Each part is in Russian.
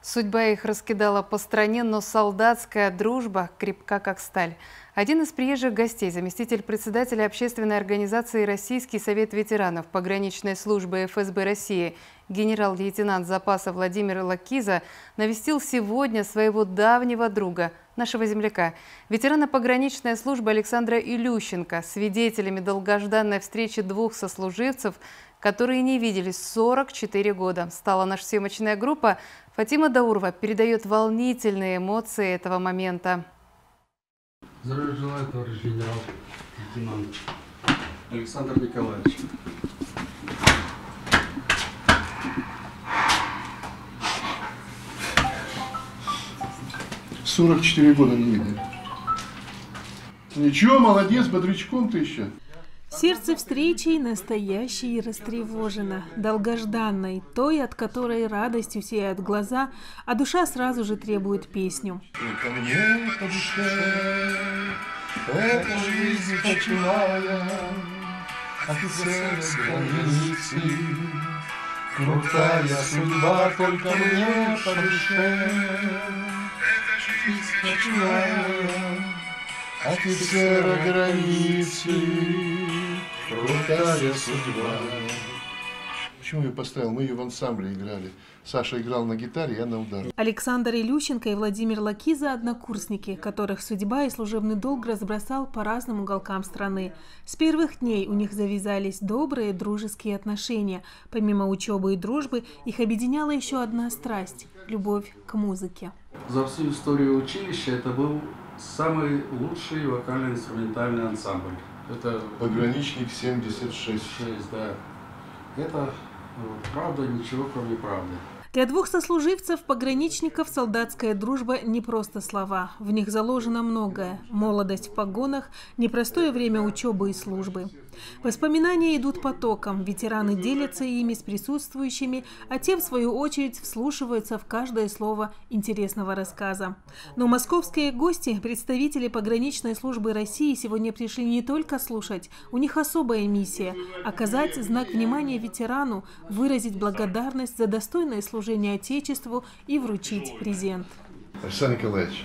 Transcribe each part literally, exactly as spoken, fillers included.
Судьба их раскидала по стране, но солдатская дружба крепка как сталь. Один из приезжих гостей, заместитель председателя общественной организации «Российский совет ветеранов пограничной службы ФСБ России» генерал-лейтенант запаса Владимир Лакиза навестил сегодня своего давнего друга, нашего земляка, ветерана пограничной службы Александра Илющенко. Свидетелями долгожданной встречи двух сослуживцев, которые не виделись сорок четыре года, стала наша съемочная группа. Фатима Даурова передает волнительные эмоции этого момента. Здравия желаю, товарищ генерал, лейтенант Александр Николаевич. сорок четыре года не видели. Ничего, молодец, бодрячком ты еще. Сердце встречи настоящее и растревожено, долгожданной, той, от которой радостью сияют глаза, а душа сразу же требует песню. Ко мне по душе, эта жизнь почивая, офицерской границы, крутая судьба, только мне по душе, эта жизнь почивая. Офицера границы, крутая судьба. Почему я поставил? Мы ее в ансамбле играли. Саша играл на гитаре, я на ударе. Александр Илющенко и Владимир Лакиза – однокурсники, которых судьба и служебный долг разбросал по разным уголкам страны. С первых дней у них завязались добрые дружеские отношения. Помимо учебы и дружбы, их объединяла еще одна страсть – любовь к музыке. За всю историю училища это был самый лучший вокально-инструментальный ансамбль. Это «Пограничник семьдесят шесть». Да. Это правда, ничего кроме правды. Для двух сослуживцев, пограничников, солдатская дружба не просто слова. В них заложено многое. Молодость в погонах, непростое время учебы и службы. Воспоминания идут потоком, ветераны делятся ими с присутствующими, а те, в свою очередь, вслушиваются в каждое слово интересного рассказа. Но московские гости, представители пограничной службы России, сегодня пришли не только слушать, у них особая миссия – оказать знак внимания ветерану, выразить благодарность за достойное служение Отечеству и вручить презент. Александр Николаевич,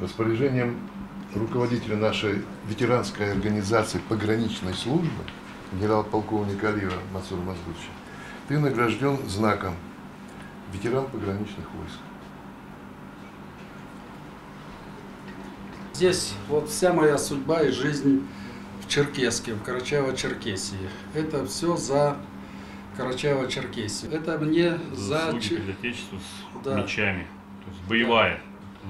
распоряжением руководителя нашей ветеранской организации пограничной службы, генерал-полковник Алиева Мацура Маздуевича, ты награжден знаком ветеран пограничных войск. Здесь вот вся моя судьба и жизнь в Черкесске, в Карачаево-Черкесии. Это все за Карачаево-Черкесию. Это мне за... Заслуги Отечества с да. мечами, то есть боевая.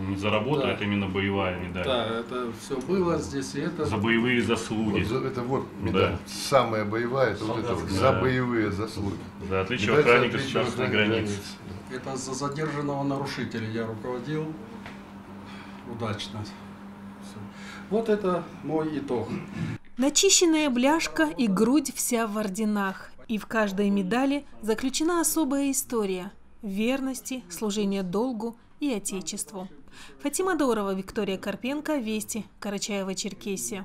Не за работу, да. это именно боевая медаль. Да, это все было здесь и это. За боевые заслуги. Вот, это вот медаль. Да. Самая боевая, это вот это вот. Да. За боевые заслуги. За отличие охранника государственной границы. Да. Это за задержанного нарушителя я руководил удачно. Все. Вот это мой итог. Начищенная бляшка и грудь вся в орденах. И в каждой медали заключена особая история верности, служения долгу и Отечеству. Фатима Даурова, Виктория Карпенко, Вести, Карачаево-Черкесия.